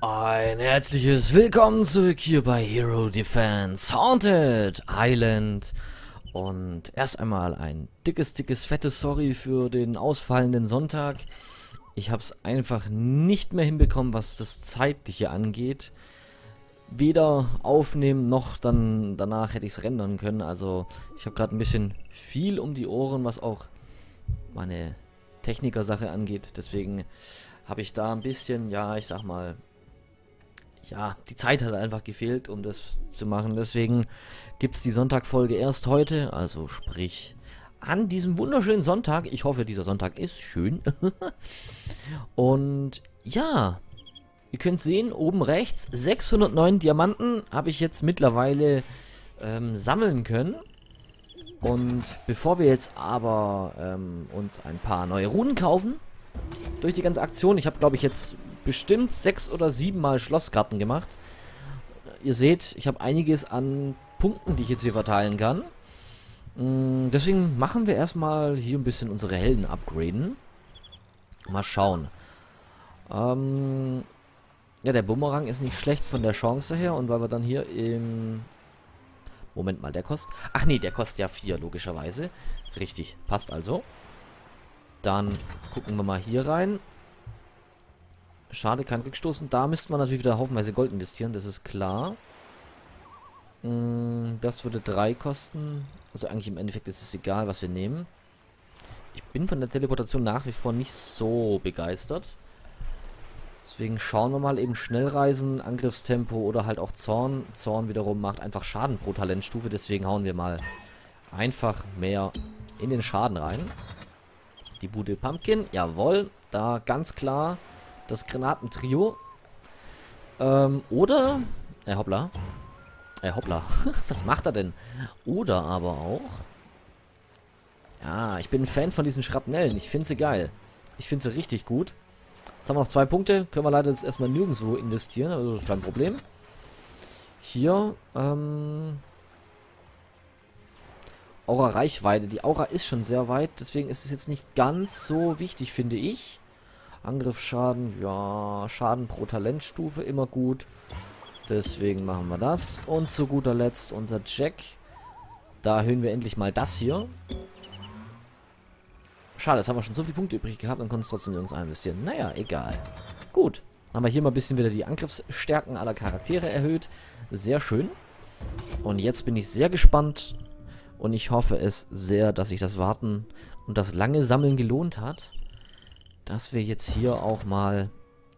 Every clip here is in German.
Ein herzliches Willkommen zurück hier bei Hero Defense Haunted Island. Und erst einmal ein dickes, fettes Sorry für den ausfallenden Sonntag. Ich habe es einfach nicht mehr hinbekommen, was das Zeitliche angeht. Weder aufnehmen, noch dann danach hätte ich es rendern können. Also ich habe gerade ein bisschen viel um die Ohren, was auch meine Techniker-Sache angeht. Deswegen habe ich da ein bisschen, ja, ich sag mal, ja, die Zeit hat einfach gefehlt, um das zu machen. Deswegen gibt es die Sonntagfolge erst heute, also sprich an diesem wunderschönen Sonntag. Ich hoffe, dieser Sonntag ist schön. Und ja, ihr könnt sehen, oben rechts 609 Diamanten habe ich jetzt mittlerweile sammeln können. Und bevor wir jetzt aber uns ein paar neue Runen kaufen, durch die ganze Aktion, ich habe, glaube ich, jetzt bestimmt 6 oder 7 Mal Schlosskarten gemacht. Ihr seht, ich habe einiges an Punkten, die ich jetzt hier verteilen kann. Deswegen machen wir erstmal hier ein bisschen unsere Helden upgraden. Mal schauen. Ja, der Bumerang ist nicht schlecht von der Chance her. Und weil wir dann hier im... Moment mal, der kostet... Ach nee, der kostet ja 4, logischerweise. Richtig, passt also. Dann gucken wir mal hier rein. Schade, kein Rückstoßen. Da müssten wir natürlich wieder haufenweise Gold investieren, das ist klar. Das würde 3 kosten. Also eigentlich im Endeffekt ist es egal, was wir nehmen. Ich bin von der Teleportation nach wie vor nicht so begeistert. Deswegen schauen wir mal eben Schnellreisen, Angriffstempo oder halt auch Zorn. Zorn wiederum macht einfach Schaden pro Talentstufe, deswegen hauen wir mal einfach mehr in den Schaden rein. Die Bude Pumpkin, jawohl, da ganz klar das Granatentrio. Oder, hoppla. Hoppla, was macht er denn? Oder aber auch... Ja, ich bin ein Fan von diesen Schrapnellen, ich finde sie geil. Ich finde sie richtig gut. Jetzt haben wir noch 2 Punkte, können wir leider jetzt erstmal nirgendwo investieren, also das ist kein Problem. Hier, Aura Reichweite. Die Aura ist schon sehr weit, deswegen ist es jetzt nicht ganz so wichtig, finde ich. Angriffsschaden, ja, Schaden pro Talentstufe, immer gut. Deswegen machen wir das. Und zu guter Letzt unser Jack. Da erhöhen wir endlich mal das hier. Schade, jetzt haben wir schon so viele Punkte übrig gehabt und konnten es trotzdem nirgends investieren. Naja, egal. Gut, haben wir hier mal ein bisschen wieder die Angriffsstärken aller Charaktere erhöht. Sehr schön. Und jetzt bin ich sehr gespannt... Und ich hoffe es sehr, dass sich das Warten und das lange Sammeln gelohnt hat, dass wir jetzt hier auch mal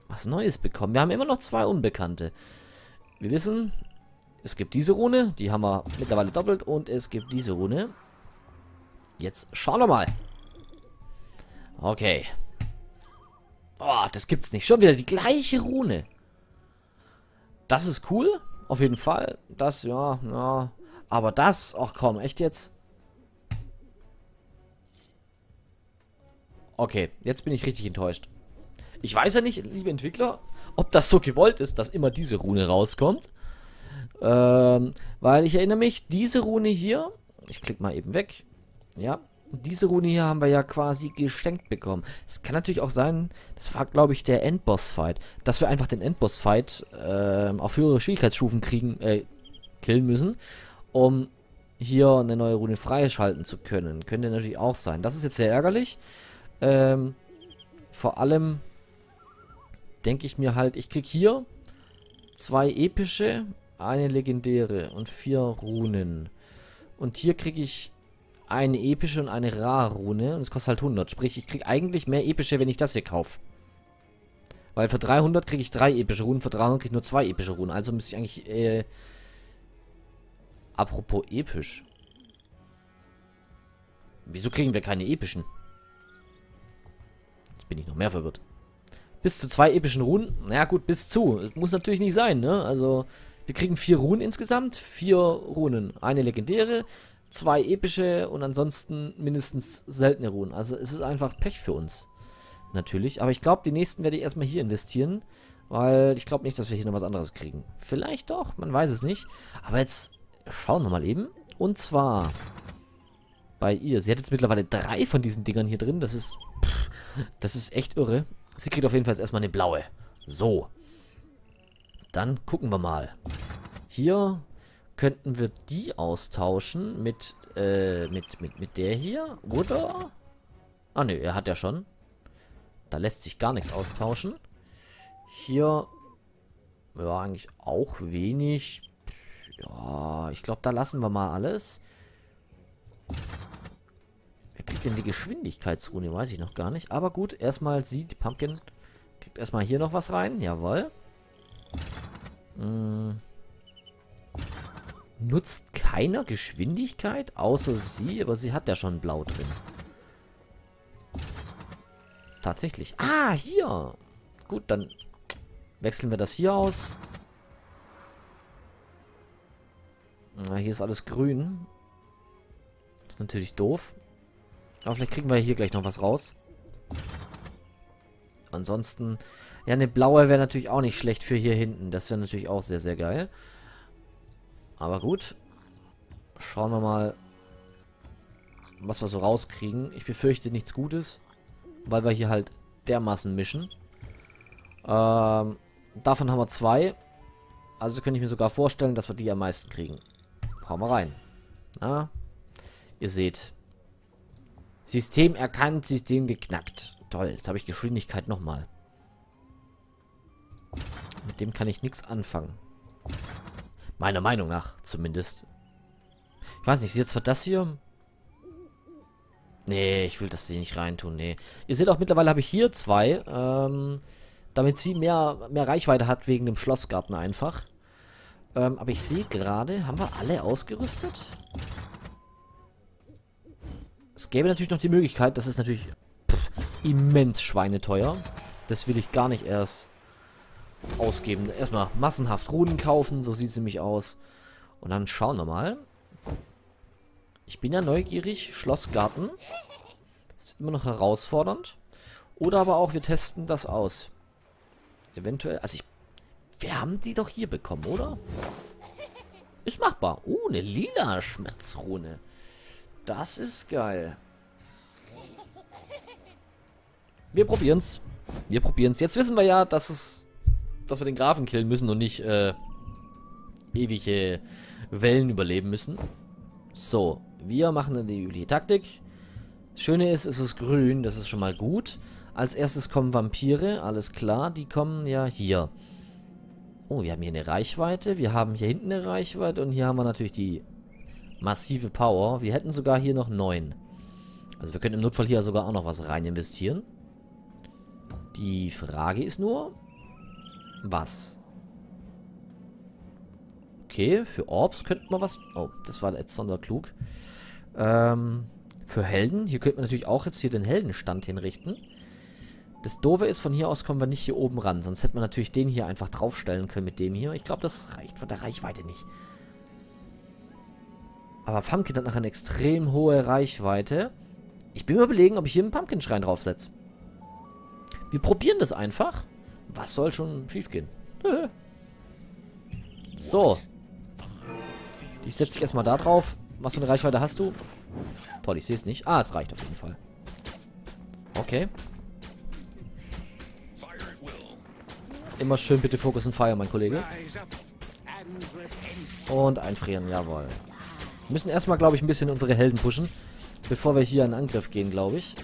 was Neues bekommen. Wir haben immer noch 2 Unbekannte. Wir wissen, es gibt diese Rune, die haben wir mittlerweile doppelt, und es gibt diese Rune. Jetzt schauen wir mal. Okay. Oh, das gibt's nicht. Schon wieder die gleiche Rune. Das ist cool, auf jeden Fall. Das, ja, ja... Aber das, ach komm, echt jetzt? Okay, jetzt bin ich richtig enttäuscht. Ich weiß ja nicht, liebe Entwickler, ob das so gewollt ist, dass immer diese Rune rauskommt. Weil ich erinnere mich, diese Rune hier, ich klicke mal eben weg, ja, diese Rune hier haben wir ja quasi geschenkt bekommen. Es kann natürlich auch sein, das war, glaube ich, der Endboss-Fight, dass wir einfach den Endboss-Fight auf höhere Schwierigkeitsstufen kriegen, killen müssen, um hier eine neue Rune freischalten zu können. Könnte natürlich auch sein. Das ist jetzt sehr ärgerlich. Vor allem denke ich mir halt, ich kriege hier 2 epische, eine legendäre und 4 Runen. Und hier kriege ich eine epische und eine Rar-Rune. Und es kostet halt 100. Sprich, ich kriege eigentlich mehr epische, wenn ich das hier kaufe. Weil für 300 kriege ich 3 epische Runen, für 300 kriege ich nur 2 epische Runen. Also müsste ich eigentlich... Apropos episch. Wieso kriegen wir keine epischen? Jetzt bin ich noch mehr verwirrt. Bis zu 2 epischen Runen. Naja gut, bis zu. Das muss natürlich nicht sein, ne? Also, wir kriegen 4 Runen insgesamt. 4 Runen. Eine legendäre, 2 epische und ansonsten mindestens seltene Runen. Also, es ist einfach Pech für uns. Natürlich. Aber ich glaube, die nächsten werde ich erstmal hier investieren. Weil ich glaube nicht, dass wir hier noch was anderes kriegen. Vielleicht doch, man weiß es nicht. Aber jetzt... Schauen wir mal eben. Und zwar bei ihr. Sie hat jetzt mittlerweile 3 von diesen Dingern hier drin. Das ist echt irre. Sie kriegt auf jeden Fall erstmal eine blaue. So. Dann gucken wir mal. Hier könnten wir die austauschen mit der hier, oder? Ah ne, er hat ja schon. Da lässt sich gar nichts austauschen. Hier, ja, eigentlich auch wenig. Ja, ich glaube, da lassen wir mal alles. Wer kriegt denn die Geschwindigkeitsrune? Weiß ich noch gar nicht. Aber gut, erstmal sieht die Pumpkin. Kriegt erstmal hier noch was rein. Jawohl. Nutzt keiner Geschwindigkeit, außer sie. Aber sie hat ja schon blau drin. Tatsächlich. Ah, hier. Gut, dann wechseln wir das hier aus. Na, hier ist alles grün. Das ist natürlich doof. Aber vielleicht kriegen wir hier gleich noch was raus. Ansonsten, ja, eine blaue wäre natürlich auch nicht schlecht für hier hinten. Das wäre natürlich auch sehr, sehr geil. Aber gut. Schauen wir mal, was wir so rauskriegen. Ich befürchte nichts Gutes, weil wir hier halt dermaßen mischen. Davon haben wir zwei. Also könnte ich mir sogar vorstellen, dass wir die am meisten kriegen. Hauen wir rein. Na, ihr seht. System erkannt, System geknackt. Toll, jetzt habe ich Geschwindigkeit nochmal. Mit dem kann ich nichts anfangen. Meiner Meinung nach, zumindest. Ich weiß nicht, ist jetzt für das hier... Nee, ich will das hier nicht reintun, nee. Ihr seht auch, mittlerweile habe ich hier zwei, damit sie mehr Reichweite hat wegen dem Schlossgarten einfach. Aber ich sehe gerade, haben wir alle ausgerüstet? Es gäbe natürlich noch die Möglichkeit, das ist natürlich immens schweineteuer. Das will ich gar nicht erst ausgeben. Erstmal massenhaft Runen kaufen, so sieht sie nämlich aus. Und dann schauen wir mal. Ich bin ja neugierig. Schlossgarten. Ist immer noch herausfordernd. Oder aber auch, wir testen das aus. Eventuell. Also wir haben die doch hier bekommen, oder? Ist machbar. Oh, eine lila Schmerzrune. Das ist geil. Wir probieren's. Wir probieren's. Jetzt wissen wir ja, dass wir den Grafen killen müssen und nicht ewige Wellen überleben müssen. So. Wir machen dann die übliche Taktik. Das Schöne ist, es ist grün, das ist schon mal gut. Als erstes kommen Vampire, alles klar, die kommen ja hier. Oh, wir haben hier eine Reichweite, wir haben hier hinten eine Reichweite und hier haben wir natürlich die massive Power. Wir hätten sogar hier noch 9. Also wir können im Notfall hier sogar auch noch was rein investieren. Die Frage ist nur, was? Okay, für Orbs könnten wir was... Oh, das war jetzt sonderklug. Für Helden. Hier könnten wir natürlich auch jetzt hier den Heldenstand hinrichten. Das Doofe ist, von hier aus kommen wir nicht hier oben ran. Sonst hätten wir natürlich den hier einfach draufstellen können mit dem hier. Ich glaube, das reicht von der Reichweite nicht. Aber Pumpkin hat nachher eine extrem hohe Reichweite. Ich bin mir überlegen, ob ich hier einen Pumpkin-Schrein draufsetze. Wir probieren das einfach. Was soll schon schief gehen? So. Ich setze dich erstmal da drauf. Was für eine Reichweite hast du? Toll, ich sehe es nicht. Ah, es reicht auf jeden Fall. Okay. Immer schön bitte Focus and Fire, mein Kollege. Und einfrieren, jawohl. Wir müssen erstmal, glaube ich, ein bisschen unsere Helden pushen, bevor wir hier in Angriff gehen, glaube ich.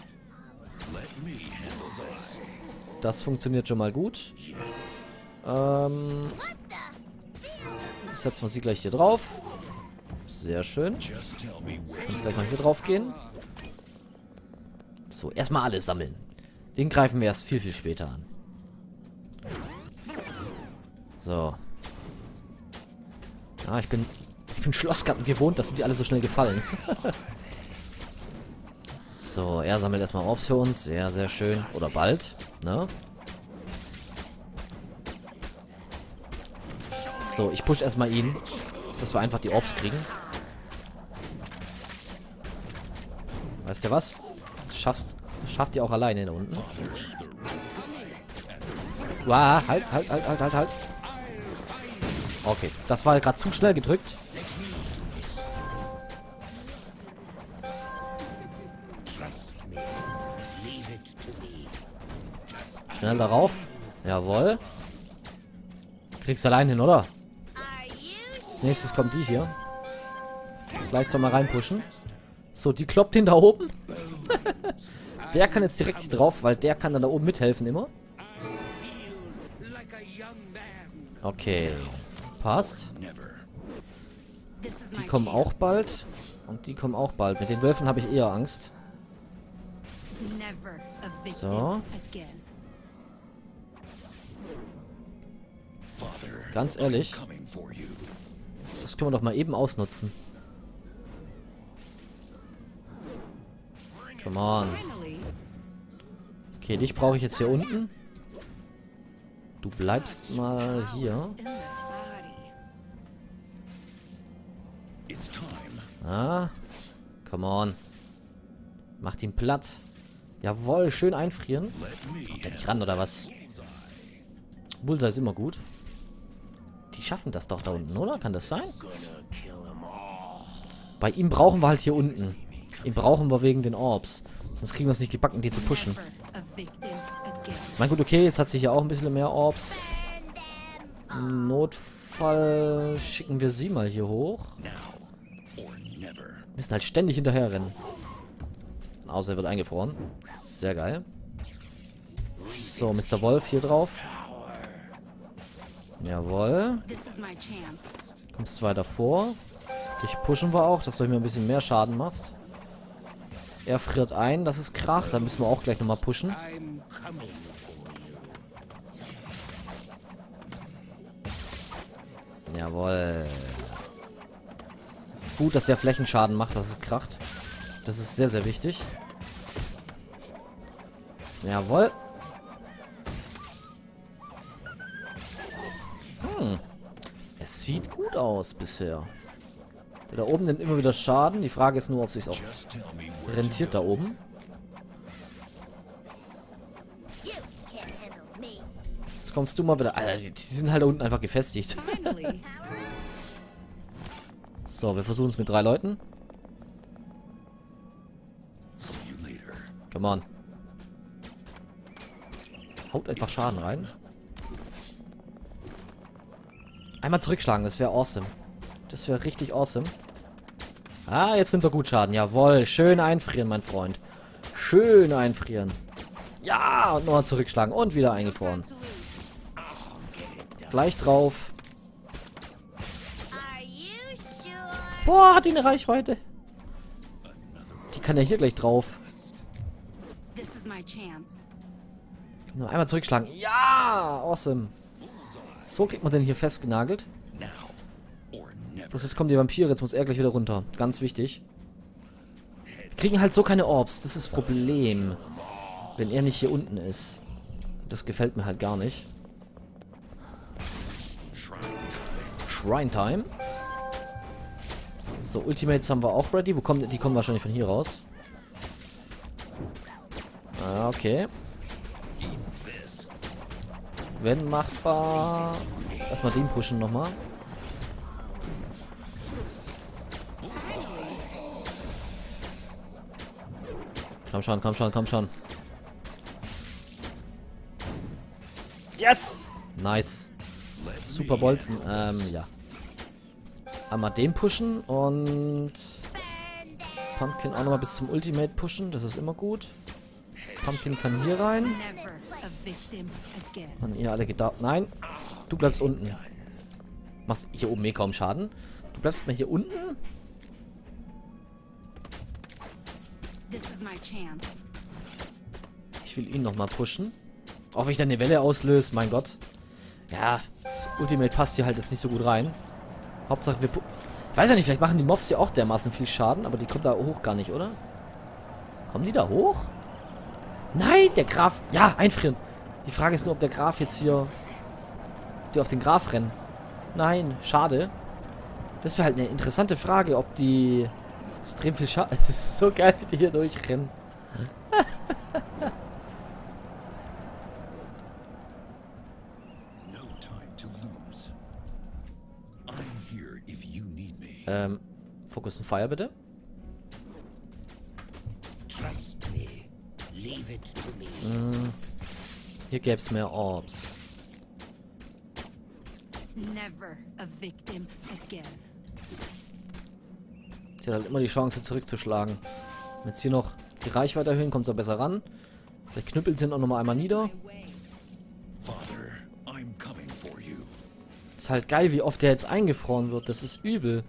Das funktioniert schon mal gut. Setzen wir sie gleich hier drauf. Sehr schön. Können gleich mal hier drauf gehen. So, erstmal alle sammeln. Den greifen wir erst viel, viel später an. So. Ah, ich bin Schlossgarten gewohnt, dass die alle so schnell gefallen. So, er sammelt erstmal Orbs für uns. Ja, sehr schön. Oder bald. Ne? So, ich push erstmal ihn, dass wir einfach die Orbs kriegen. Weißt du was? Schafft ihr auch alleine da unten. Wow, halt. Okay, das war gerade zu schnell gedrückt. Schnell darauf. Jawohl. Kriegst du allein hin, oder? Als nächstes kommt die hier. Vielleicht soll mal reinpushen. So, die kloppt den da oben. Der kann jetzt direkt hier drauf, weil der kann dann da oben mithelfen immer. Okay. Passt. Die kommen auch bald. Und die kommen auch bald. Mit den Wölfen habe ich eher Angst. So. Ganz ehrlich. Das können wir doch mal eben ausnutzen. Come on. Okay, dich brauche ich jetzt hier unten. Du bleibst mal hier. Ah. Come on. Macht ihn platt. Jawohl, schön einfrieren. Jetzt kommt er nicht ran, oder was? Bullseye ist immer gut. Die schaffen das doch da unten, oder? Kann das sein? Bei ihm brauchen wir halt hier unten. Ihn brauchen wir wegen den Orbs. Sonst kriegen wir es nicht gebacken, die zu pushen. Mein gut, okay, jetzt hat sie hier auch ein bisschen mehr Orbs. Im Notfall schicken wir sie mal hier hoch. Wir müssen halt ständig hinterher rennen. Außer er wird eingefroren. Sehr geil. So, Mr. Wolf hier drauf. Jawohl. Kommst weiter vor. Dich pushen wir auch, dass du mir ein bisschen mehr Schaden machst. Er friert ein, das ist Krach. Da müssen wir auch gleich nochmal pushen. Jawohl. Gut, dass der Flächenschaden macht, dass es kracht. Das ist sehr, sehr wichtig. Jawohl. Hm. Es sieht gut aus bisher. Der da oben nimmt immer wieder Schaden. Die Frage ist nur, ob es sich auch rentiert da oben. Jetzt kommst du mal wieder. Alter, die sind halt da unten einfach gefestigt. So, wir versuchen es mit 3 Leuten. Come on. Haut einfach Schaden rein. Einmal zurückschlagen, das wäre awesome. Das wäre richtig awesome. Ah, jetzt nimmt er gut Schaden. Jawohl, schön einfrieren, mein Freund. Schön einfrieren. Ja, und nochmal zurückschlagen. Und wieder eingefroren. Gleich drauf. Boah, hat die eine Reichweite. Die kann ja hier gleich drauf. Nur einmal zurückschlagen. Ja, awesome. So kriegt man den hier festgenagelt. Bloß jetzt kommen die Vampire, jetzt muss er gleich wieder runter. Ganz wichtig. Wir kriegen halt so keine Orbs, das ist das Problem. Wenn er nicht hier unten ist. Das gefällt mir halt gar nicht. Shrine Time. So, Ultimates haben wir auch ready. Wo kommen die? Kommen wahrscheinlich von hier raus. Ah, okay. Wenn machbar. Lass mal den pushen nochmal. Komm schon, komm schon, komm schon. Yes! Nice. Super Bolzen. Ja. Einmal den pushen und Pumpkin auch nochmal bis zum Ultimate pushen. Das ist immer gut. Pumpkin kann hier rein. Und ihr alle gedacht. Nein, du bleibst unten. Machst hier oben eh kaum Schaden. Du bleibst mal hier unten. Ich will ihn nochmal pushen. Auch wenn ich dann eine Welle auslöse, mein Gott. Ja, Ultimate passt hier halt jetzt nicht so gut rein. Hauptsache wir... Ich weiß ja nicht, vielleicht machen die Mobs hier auch dermaßen viel Schaden, aber die kommen da hoch gar nicht, oder? Kommen die da hoch? Nein, der Graf... Ja, einfrieren. Die Frage ist nur, ob der Graf jetzt hier... Die auf den Graf rennen. Nein, schade. Das wäre halt eine interessante Frage, ob die... extrem viel Schaden... Es ist so geil, wie die hier durchrennen. Focus on Fire, bitte. Hier gäbe es mehr Orbs. Never a victim again. Sie hat halt immer die Chance zurückzuschlagen. Jetzt hier noch die Reichweite erhöhen, kommt sie besser ran. Vielleicht knüppeln sie ihn auch nochmal einmal nieder. Ist halt geil, wie oft der jetzt eingefroren wird. Das ist übel.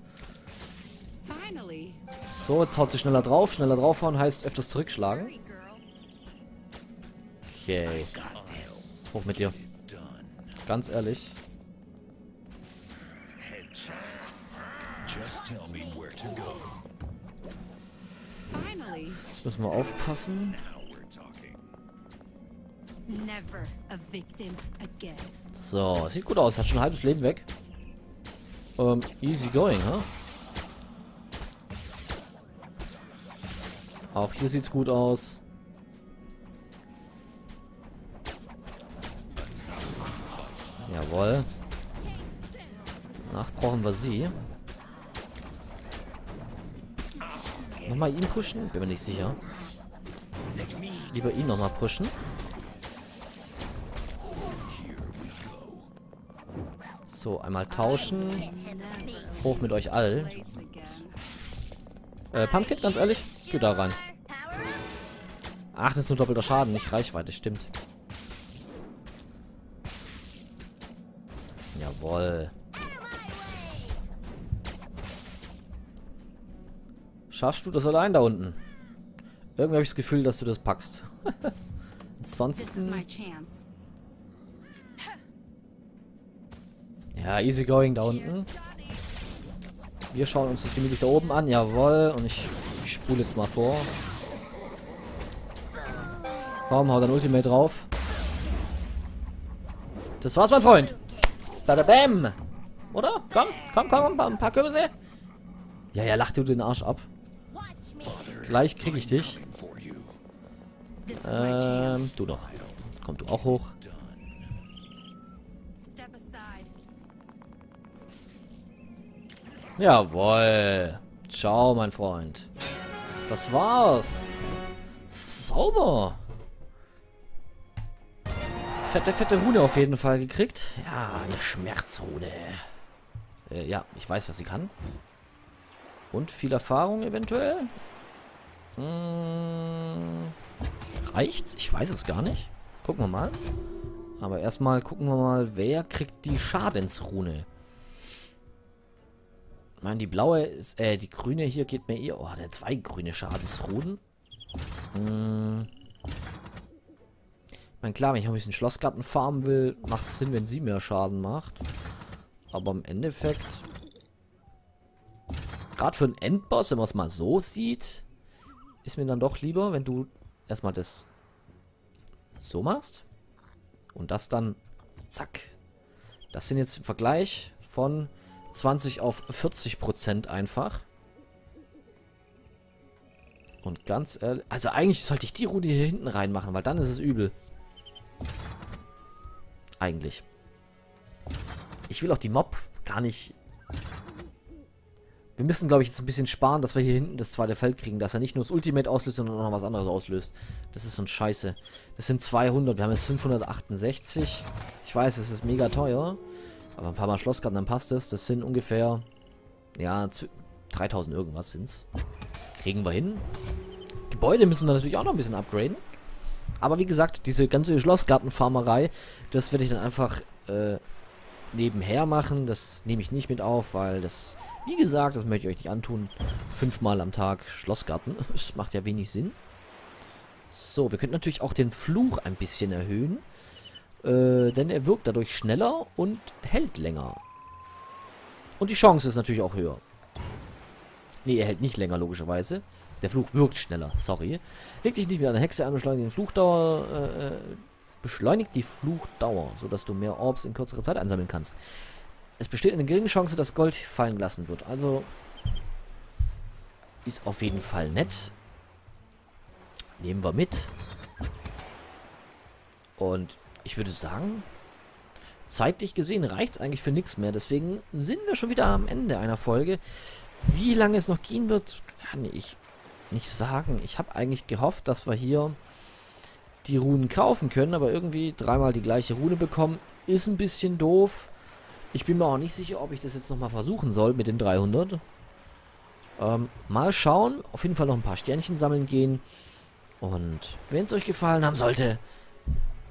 So, jetzt haut sie schneller drauf. Schneller draufhauen heißt öfters zurückschlagen. Okay. Hoch mit dir. Ganz ehrlich. Jetzt müssen wir aufpassen. So, sieht gut aus. Hat schon ein halbes Leben weg. Easy going, huh? Auch hier sieht's gut aus. Jawohl. Danach brauchen wir sie. Nochmal ihn pushen? Bin mir nicht sicher. Lieber ihn nochmal pushen. So, einmal tauschen. Hoch mit euch all. Pumpkin, ganz ehrlich, geh da rein. Ach, das ist nur doppelter Schaden, nicht Reichweite, stimmt. Jawohl. Schaffst du das allein da unten? Irgendwie habe ich das Gefühl, dass du das packst. Ansonsten... Ja, easy going da unten. Wir schauen uns das gemütlich da oben an. Jawohl. Und ich spule jetzt mal vor. Komm, hau dein Ultimate drauf. Das war's, mein Freund. Bada bam. Oder? Komm. Ein paar Kürbisse. Ja, lach dir den Arsch ab. Gleich krieg ich dich. Du doch. Komm, du auch hoch. Jawohl. Ciao, mein Freund. Das war's. Sauber. Fette Rune auf jeden Fall gekriegt. Ja, eine Schmerzrune. Ja, ich weiß, was sie kann. Und viel Erfahrung eventuell. Reicht's? Ich weiß es gar nicht. Gucken wir mal. Aber erstmal gucken wir mal, wer kriegt die Schadensrune. Ich meine, die blaue ist, die grüne hier geht mir eh... Oh, der 2 grüne Schadensrunen. Ich meine, klar, wenn ich ein bisschen Schlossgarten farmen will, macht es Sinn, wenn sie mehr Schaden macht. Aber im Endeffekt... Gerade für einen Endboss, wenn man es mal so sieht, ist mir dann doch lieber, wenn du erstmal das so machst. Und das dann... Zack. Das sind jetzt im Vergleich von... 20 auf 40% einfach. Und ganz ehrlich... Also eigentlich sollte ich die Rune hier hinten reinmachen, weil dann ist es übel. Eigentlich. Ich will auch die Mob gar nicht... Wir müssen, glaube ich, jetzt ein bisschen sparen, dass wir hier hinten das zweite Feld kriegen. Dass er nicht nur das Ultimate auslöst, sondern auch noch was anderes auslöst. Das ist so ein Scheiße. Das sind 200. Wir haben jetzt 568. Ich weiß, es ist mega teuer. Aber ein paar Mal Schlossgarten, dann passt es. Das sind ungefähr, ja, 3000 irgendwas sind's. Kriegen wir hin. Gebäude müssen wir natürlich auch noch ein bisschen upgraden. Aber wie gesagt, diese ganze Schlossgartenfarmerei, das werde ich dann einfach nebenher machen. Das nehme ich nicht mit auf, weil das, wie gesagt, das möchte ich euch nicht antun. 5-mal am Tag Schlossgarten. Das macht ja wenig Sinn. So, wir könnten natürlich auch den Fluch ein bisschen erhöhen. Denn er wirkt dadurch schneller und hält länger. Und die Chance ist natürlich auch höher. Ne, er hält nicht länger, logischerweise. Der Fluch wirkt schneller, sorry. Leg dich nicht mit einer Hexe an, beschleunigt die Fluchdauer, sodass du mehr Orbs in kürzerer Zeit einsammeln kannst. Es besteht eine geringe Chance, dass Gold fallen gelassen wird. Also ist auf jeden Fall nett. Nehmen wir mit. Und ich würde sagen, zeitlich gesehen reicht es eigentlich für nichts mehr. Deswegen sind wir schon wieder am Ende einer Folge. Wie lange es noch gehen wird, kann ich nicht sagen. Ich habe eigentlich gehofft, dass wir hier die Runen kaufen können. Aber irgendwie dreimal die gleiche Rune bekommen, ist ein bisschen doof. Ich bin mir auch nicht sicher, ob ich das jetzt nochmal versuchen soll mit den 300. Mal schauen. Auf jeden Fall noch ein paar Sternchen sammeln gehen. Und wenn es euch gefallen haben sollte,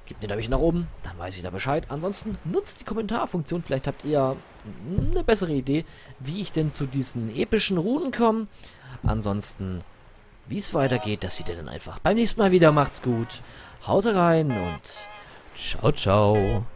gebt mir einen Daumen nach oben. Dann weiß ich da Bescheid. Ansonsten nutzt die Kommentarfunktion. Vielleicht habt ihr eine bessere Idee, wie ich denn zu diesen epischen Runen komme. Ansonsten, wie es weitergeht, das seht ihr dann einfach beim nächsten Mal wieder. Macht's gut. Haut rein und ciao, ciao.